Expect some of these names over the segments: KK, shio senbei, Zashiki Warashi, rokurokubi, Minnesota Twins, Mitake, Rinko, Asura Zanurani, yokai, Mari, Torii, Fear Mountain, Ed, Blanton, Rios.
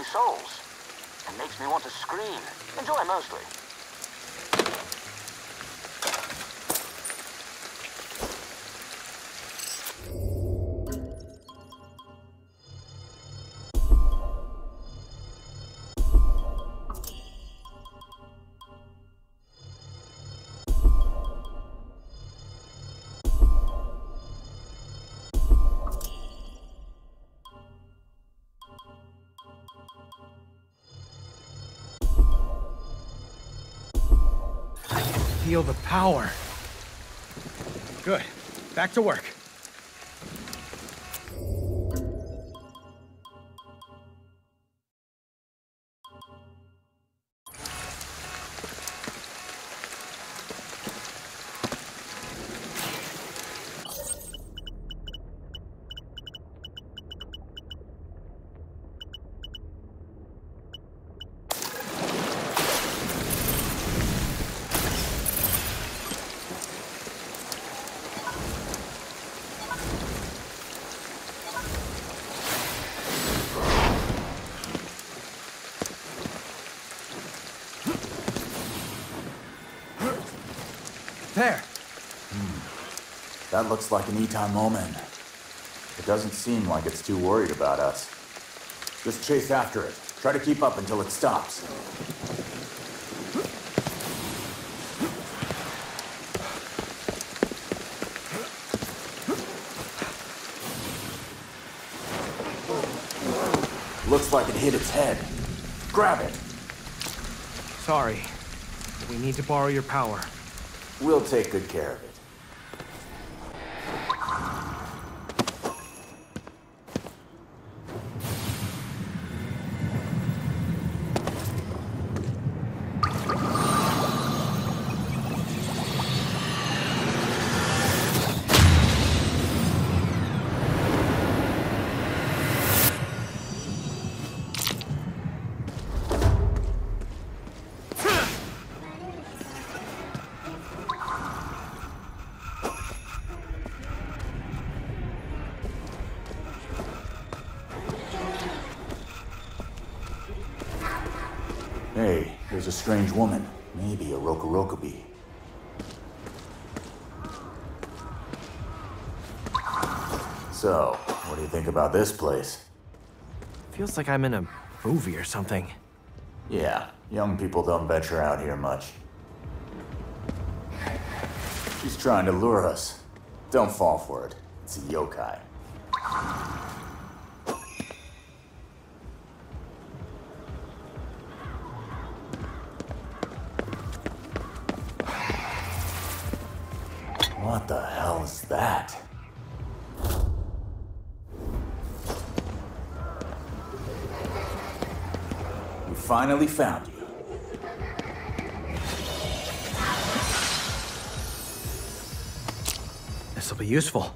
many souls. It makes me want to scream. Enjoy mostly. Feel the power. Good. Back to work. That looks like an Itan moment. It doesn't seem like it's too worried about us. Just chase after it. Try to keep up until it stops. Looks like it hit its head. Grab it! Sorry. We need to borrow your power. We'll take good care of it. Hey, there's a strange woman. Maybe a rokurokubi. So, what do you think about this place? Feels like I'm in a movie or something. Yeah, young people don't venture out here much. She's trying to lure us. Don't fall for it. It's a yokai. What the hell is that? We finally found you. This'll be useful.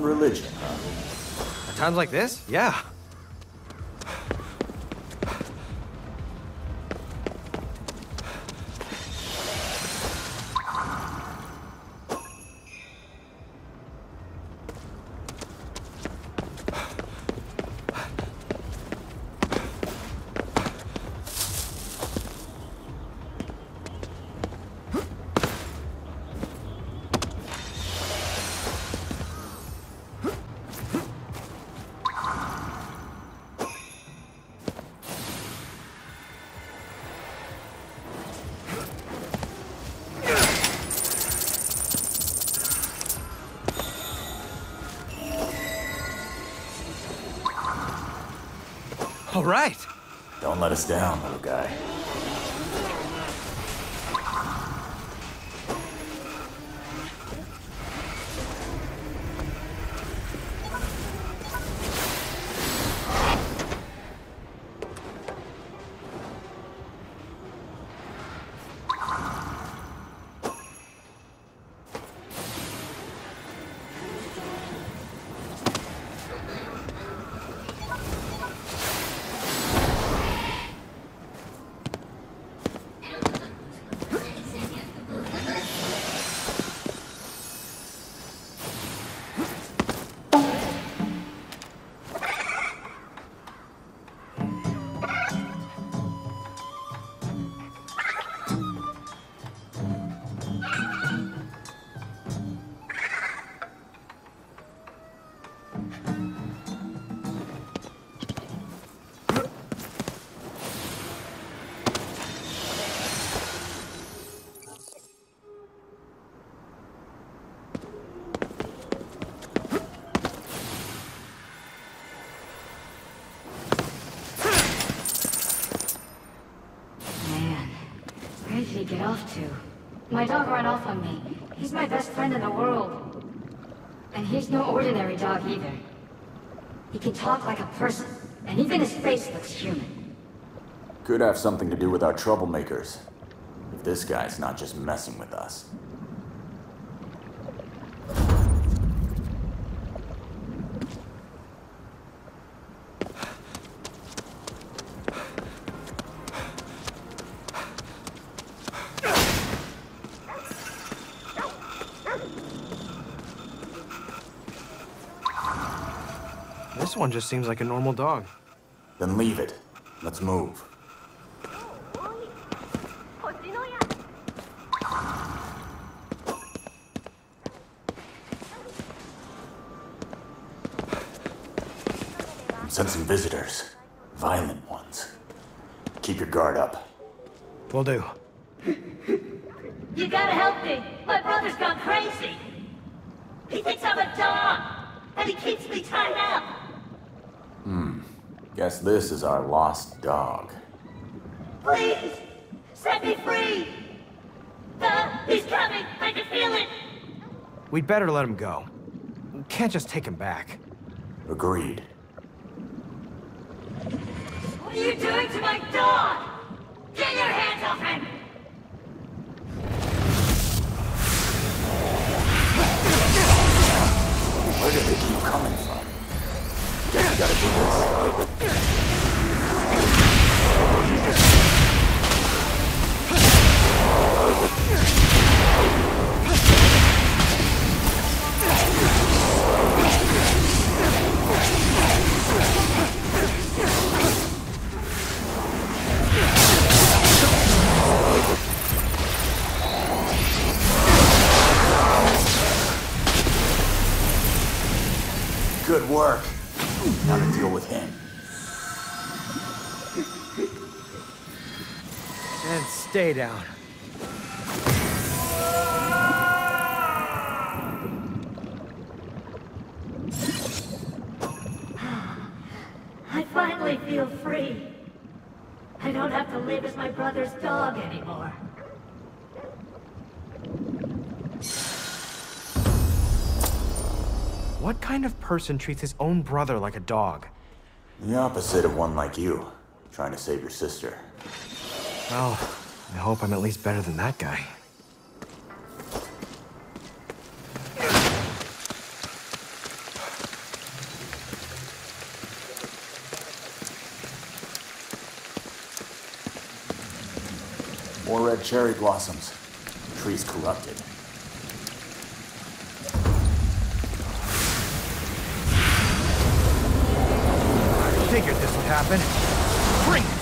Religion, huh? At times like this? Yeah. All right. Don't let us down, little guy. My dog ran off on me. He's my best friend in the world. And he's no ordinary dog either. He can talk like a person, and even his face looks human. Could have something to do with our troublemakers. If this guy's not just messing with us. This one just seems like a normal dog. Then leave it. Let's move. I'm sensing visitors. Violent ones. Keep your guard up. Will do. You gotta help me. My brother's gone crazy. He thinks I'm a dog, and he keeps me tied up. Guess this is our lost dog. Please, set me free! He's coming! I can feel it! We'd better let him go. We can't just take him back. Agreed. What are you doing to my dog? Get your hands off him! Where did they keep coming from? Guess you gotta do this. Good work. Now to deal with him. And stay down. I finally feel free. I don't have to live as my brother's dog anymore. What kind of person treats his own brother like a dog? The opposite of one like you, trying to save your sister. Well, I hope I'm at least better than that guy. More red cherry blossoms. The tree's corrupted. I figured this would happen. Bring it!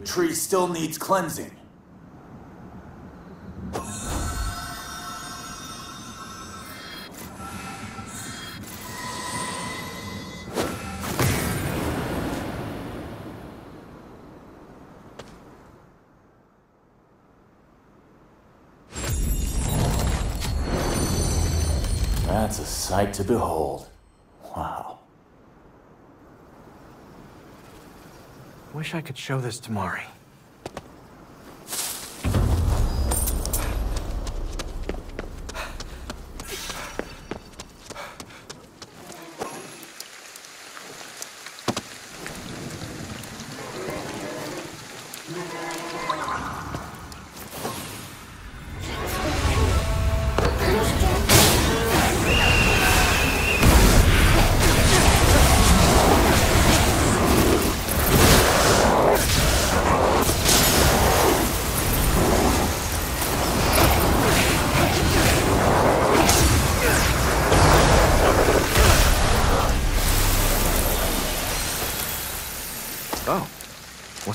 The tree still needs cleansing. That's a sight to behold. Wow. Wish I could show this to Mari.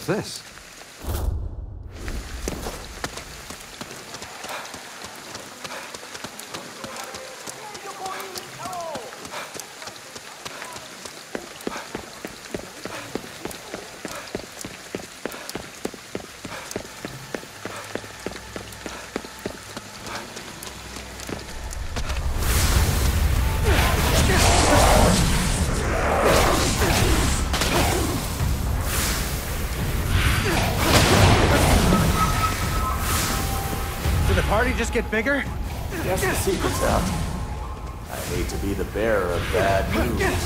This? Just get bigger? Guess the secret's out. I hate to be the bearer of bad news.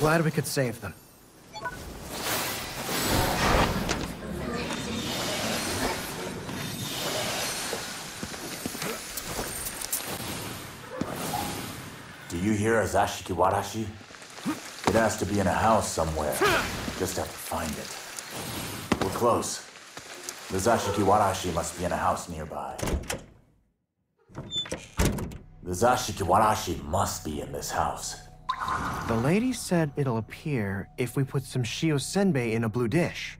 Glad we could save them. Do you hear a Zashiki Warashi? It has to be in a house somewhere. Just have to find it. We're close. The Zashiki Warashi must be in a house nearby. The Zashiki Warashi must be in this house. The lady said it'll appear if we put some shio senbei in a blue dish.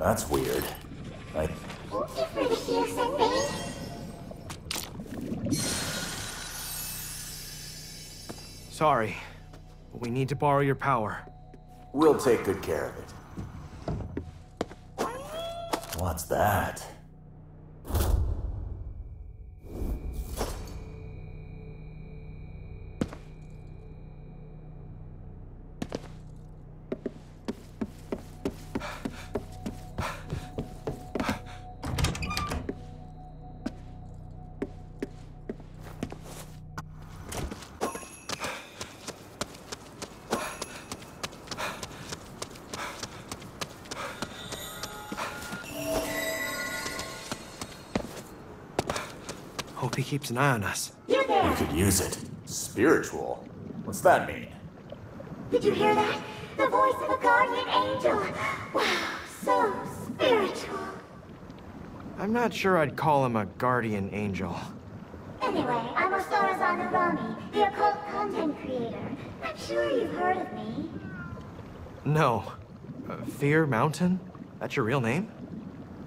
That's weird. Sorry, but we need to borrow your power. We'll take good care of it. What's that? he keeps an eye on us. You there? You could use it. Spiritual? What's that mean? Did you hear that? The voice of a guardian angel. Wow, so spiritual. I'm not sure I'd call him a guardian angel. Anyway, I'm Asura Zanurani, the occult content creator. I'm sure you've heard of me. No. Fear Mountain? That's your real name?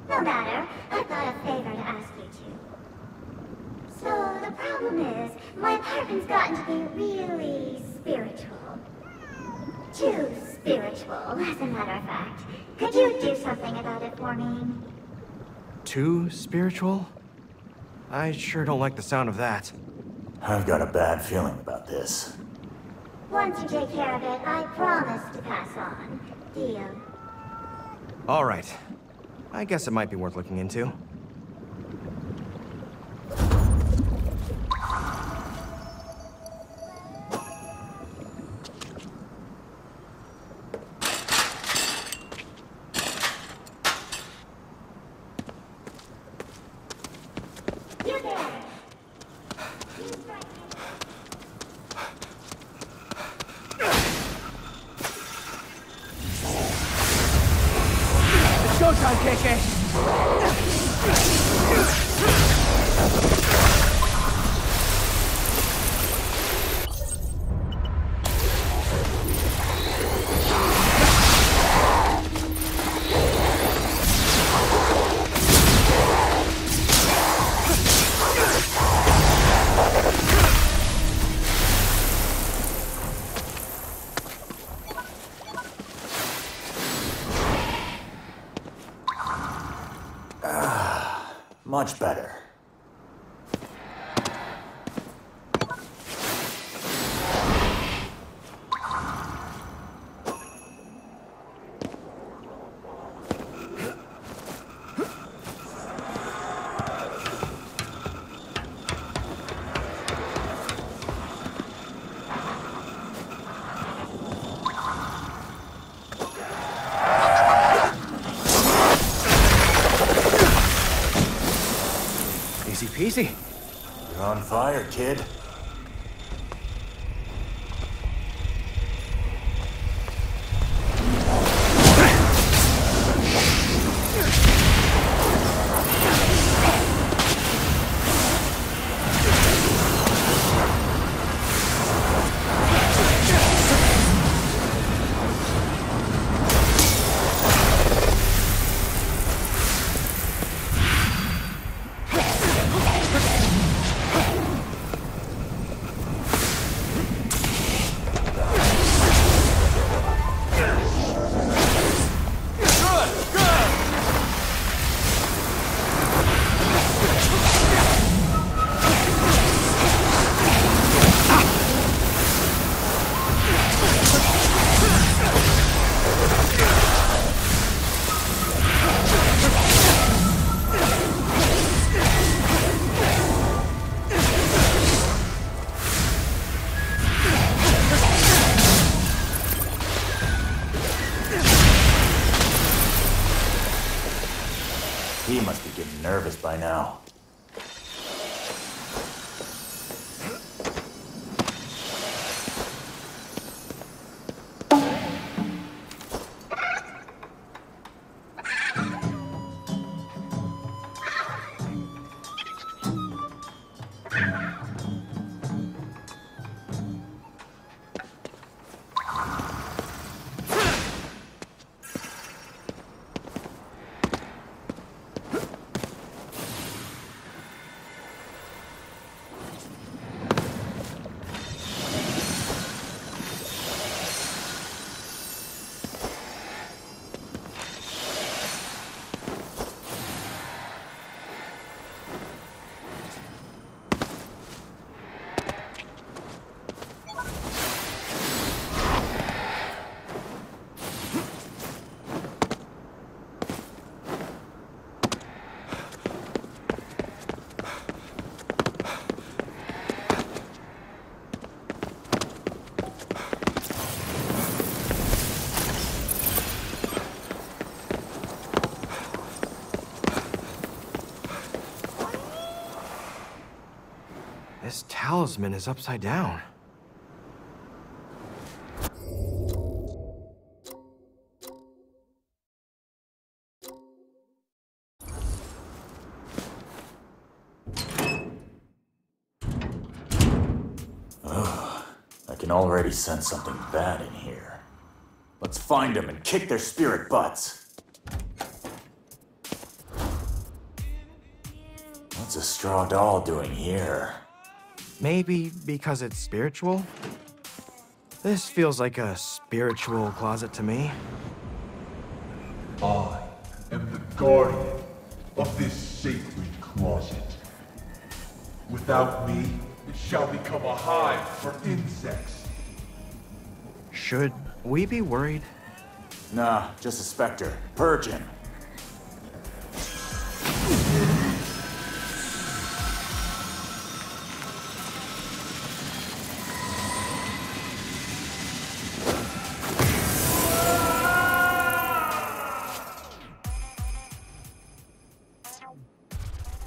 No matter. I've got a favor to ask you two. So, the problem is, my apartment's gotten to be really spiritual. Too spiritual, as a matter of fact. Could you do something about it for me? Too spiritual? I sure don't like the sound of that. I've got a bad feeling about this. Once you take care of it, I promise to pass on. Deal. All right. I guess it might be worth looking into. Much better. Easy. You're on fire, kid. He must be getting nervous by now. talisman is upside down. Oh, I can already sense something bad in here. Let's find them and kick their spirit butts. What's a straw doll doing here? Maybe because it's spiritual? This feels like a spiritual closet to me. I am the guardian of this sacred closet. Without me, it shall become a hive for insects. Should we be worried? Nah, just a specter. Purge him.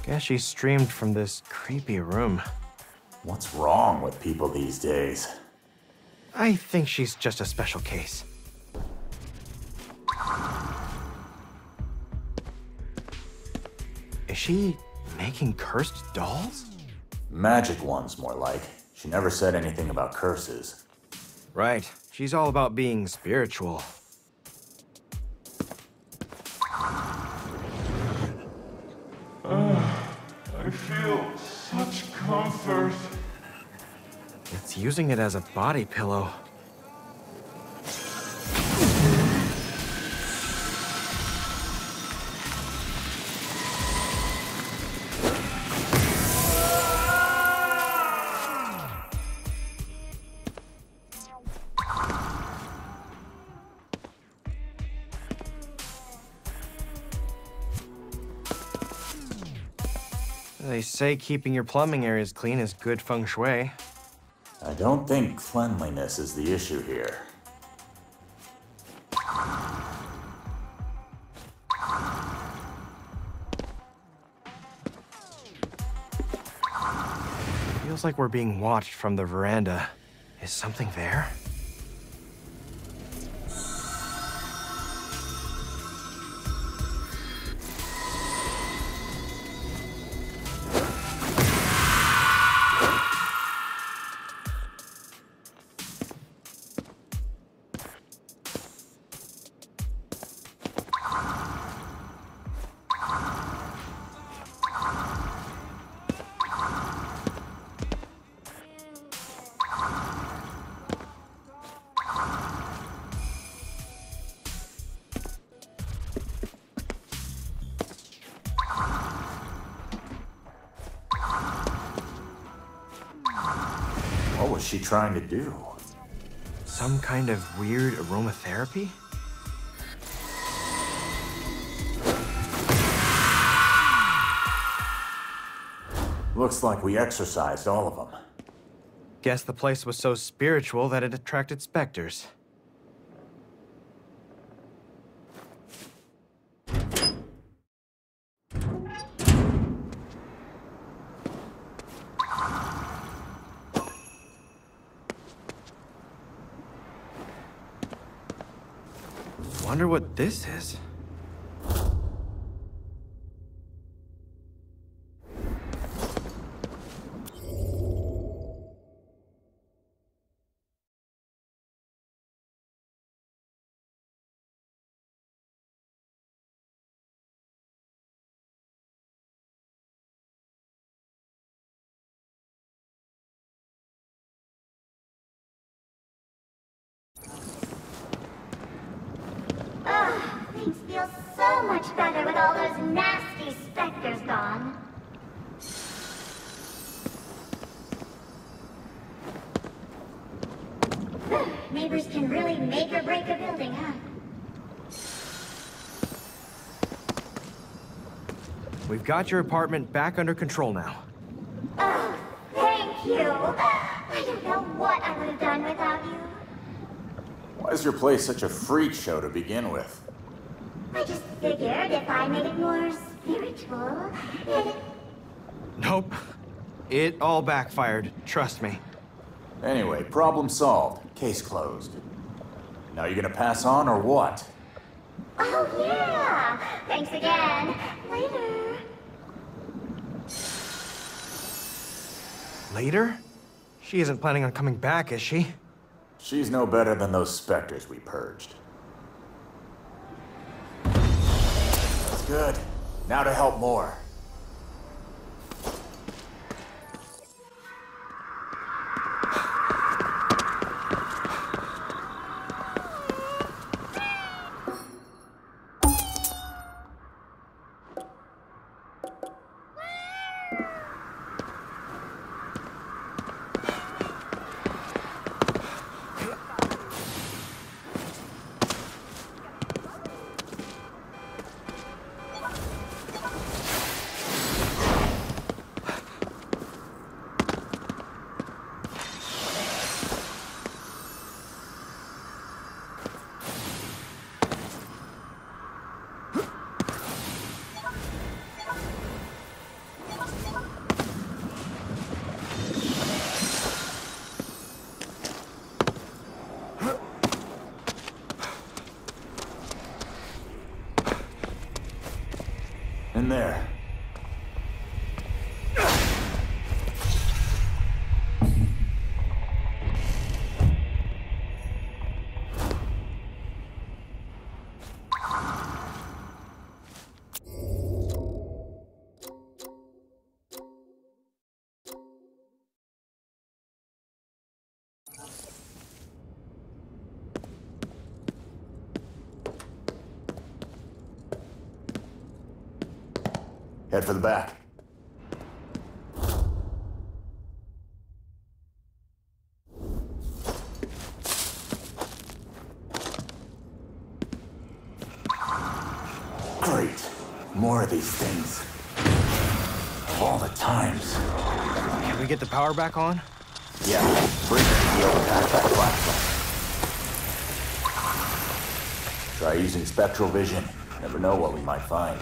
Guess she streamed from this creepy room. What's wrong with people these days? I think she's just a special case. Is she making cursed dolls? Magic ones, more like. She never said anything about curses. Right. She's all about being spiritual. I feel such comfort. It's using it as a body pillow. They say keeping your plumbing areas clean is good feng shui. I don't think cleanliness is the issue here. Feels like we're being watched from the veranda. Is something there? Trying to do? Some kind of weird aromatherapy? Looks like we exorcised all of them. Guess the place was so spiritual that it attracted specters. Wonder what this is. Much better with all those nasty specters gone. Neighbors can really make or break a building, huh? We've got your apartment back under control now. Oh, thank you. I don't know what I would have done without you. Why is your place such a freak show to begin with? I just figured if I made it more spiritual, it... Nope. It all backfired, trust me. Anyway, problem solved. Case closed. Now you're gonna pass on or what? Oh yeah! Thanks again. Later. Later? She isn't planning on coming back, is she? She's no better than those specters we purged. That's good. Now to help more. There. Head for the back. Great. More of these things. Of all the times. Can we get the power back on? Yeah. Bring it to the overpass back platform. Try using spectral vision. Never know what we might find.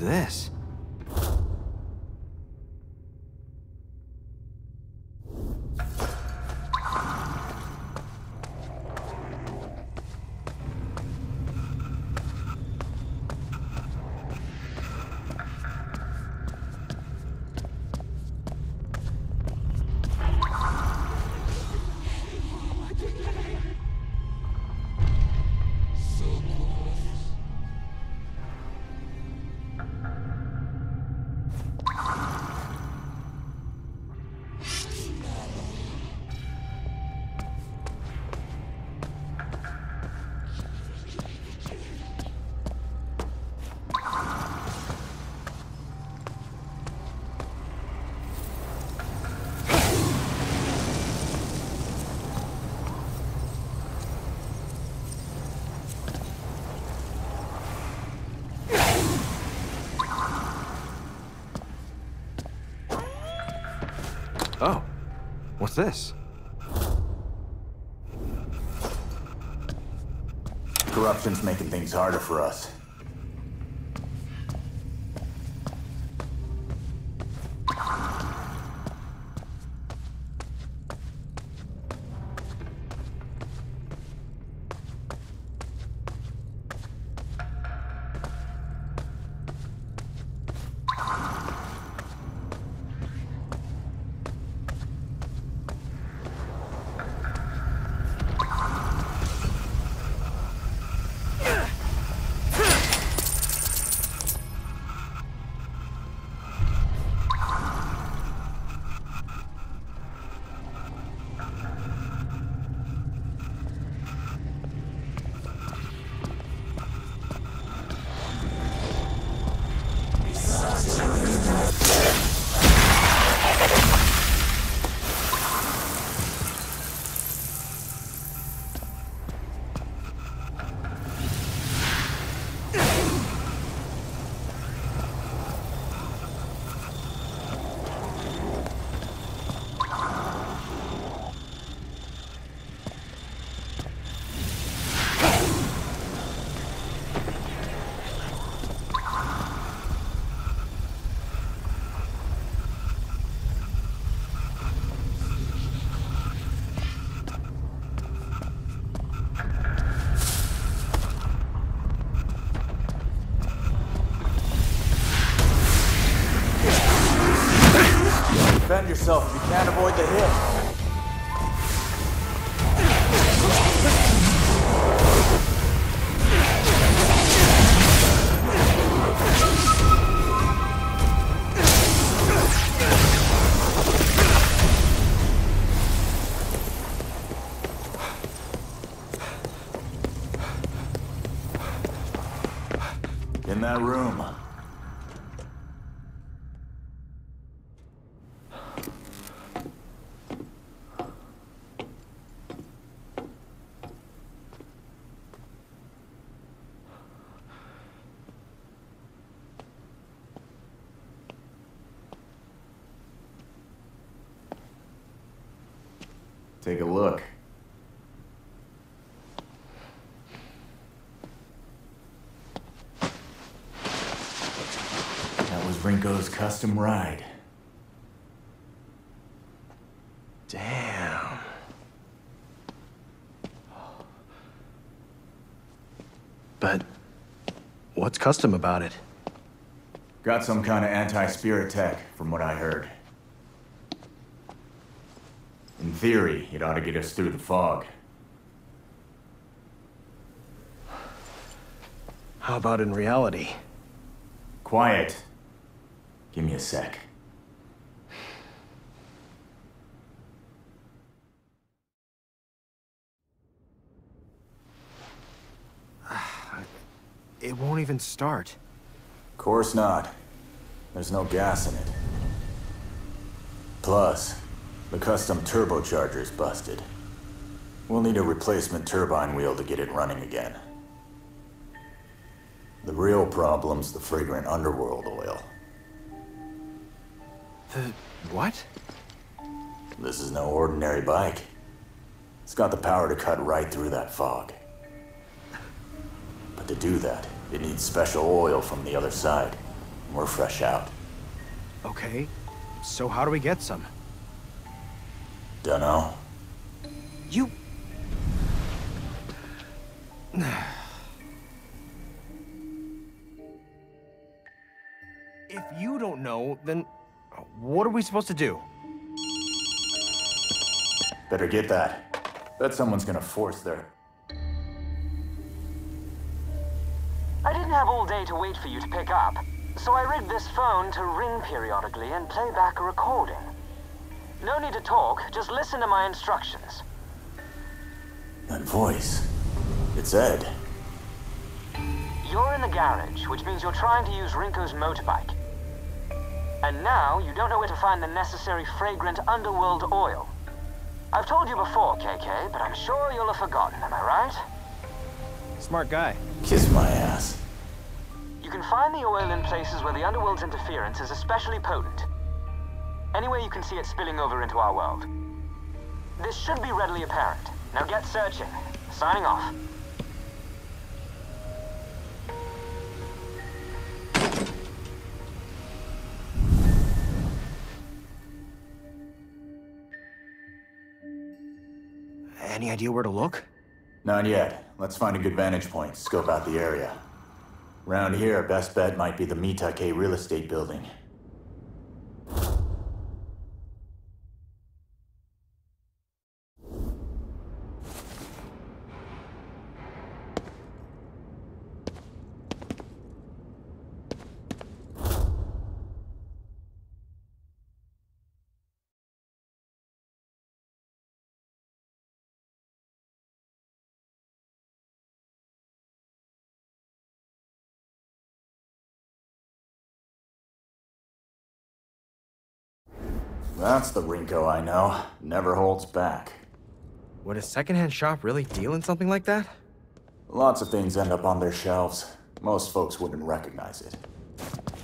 This? Oh, what's this? corruption's making things harder for us. Defend yourself if you can't avoid the hit. In that room. Take a look. That was Rinko's custom ride. Damn. But what's custom about it? Got some kind of anti-spirit tech, from what I heard. In theory, it ought to get us through the fog. How about in reality? Quiet. Give me a sec. It won't even start. Of course not. There's no gas in it. Plus, the custom turbocharger's busted. We'll need a replacement turbine wheel to get it running again. The real problem's the fragrant underworld oil. The what? This is no ordinary bike. It's got the power to cut right through that fog. But to do that, it needs special oil from the other side. We're fresh out. Okay, so how do we get some? Dunno. You... If you don't know, then what are we supposed to do? Better get that. Bet someone's gonna force their... I didn't have all day to wait for you to pick up, so I rigged this phone to ring periodically and play back a recording. No need to talk, just listen to my instructions. That voice. It's Ed. You're in the garage, which means you're trying to use Rinko's motorbike. And now, you don't know where to find the necessary fragrant underworld oil. I've told you before, KK, but I'm sure you'll have forgotten, am I right? Smart guy. Kiss my ass. You can find the oil in places where the underworld's interference is especially potent. Anyway, you can see it spilling over into our world. This should be readily apparent. Now get searching. Signing off. Any idea where to look? Not yet. Let's find a good vantage point, scope out the area. Around here, best bet might be the Mitake real estate building. That's the Rinko I know. Never holds back. Would a secondhand shop really deal in something like that? Lots of things end up on their shelves. Most folks wouldn't recognize it.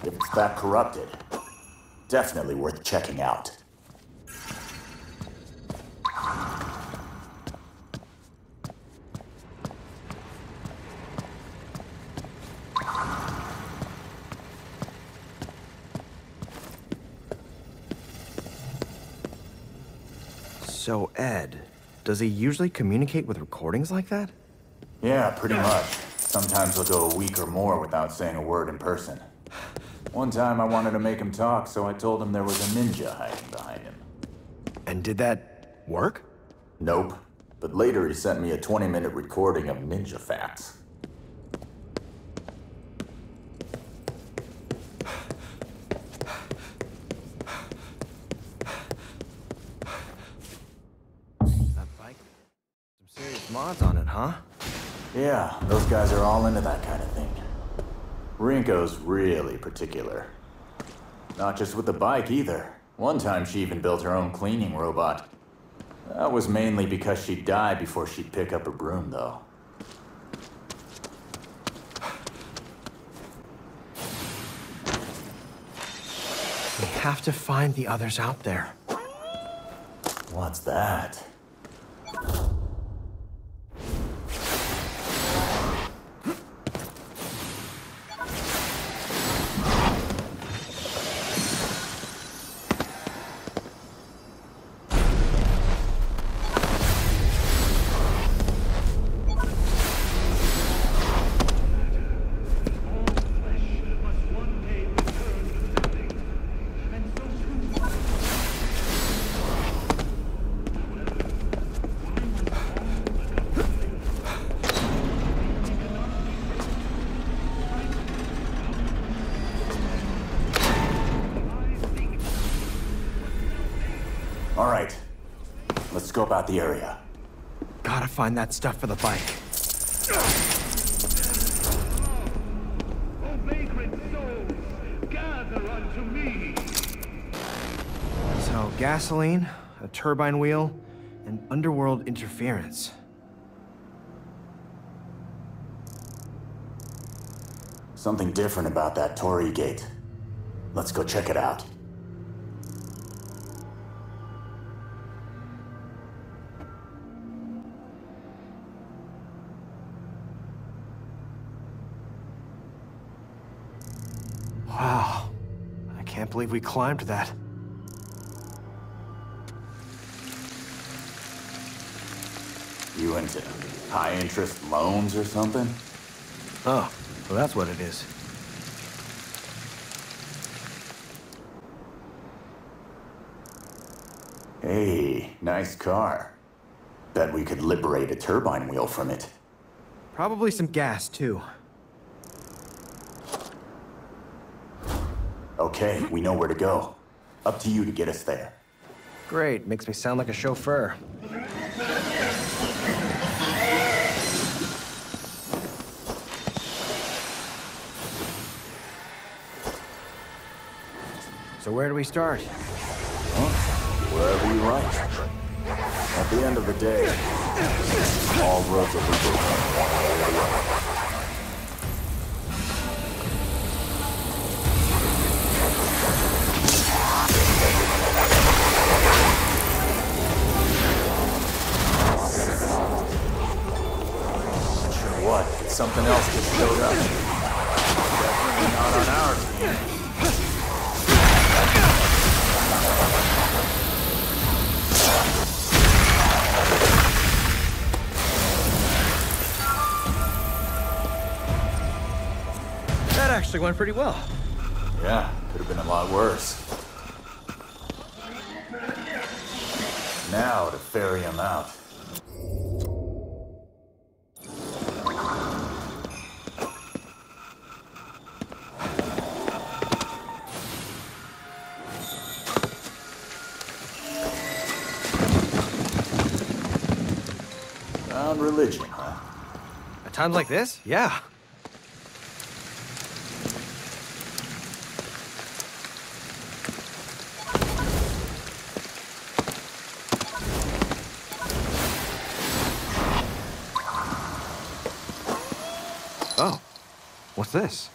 If it's that corrupted, definitely worth checking out. So, Ed, does he usually communicate with recordings like that? Yeah, pretty much. Sometimes he'll go a week or more without saying a word in person. One time I wanted to make him talk, so I told him there was a ninja hiding behind him. And did that work? Nope. But later he sent me a 20-minute recording of ninja facts. On it, huh? Yeah, those guys are all into that kind of thing. Rinko's really particular. Not just with the bike either. One time she even built her own cleaning robot. That was mainly because she'd die before she'd pick up a broom, though. We have to find the others out there. What's that? About the area. Gotta find that stuff for the bike. Oh, vagrant souls, gather unto me. So, gasoline, a turbine wheel, and underworld interference. Something different about that Torii gate. Let's go check it out. I believe we climbed that. You into high interest loans or something? Oh, well, that's what it is. Hey, nice car. Bet we could liberate a turbine wheel from it. Probably some gas, too. Okay, we know where to go. Up to you to get us there. Great, makes me sound like a chauffeur. So where do we start? Huh? Wherever you like. At the end of the day, all roads are legal. What? Something else just showed up. Definitely not on our team. actually went pretty well. Yeah, could have been a lot worse. Now to ferry him out. Found religion, huh? At times like this? Yeah. What's this?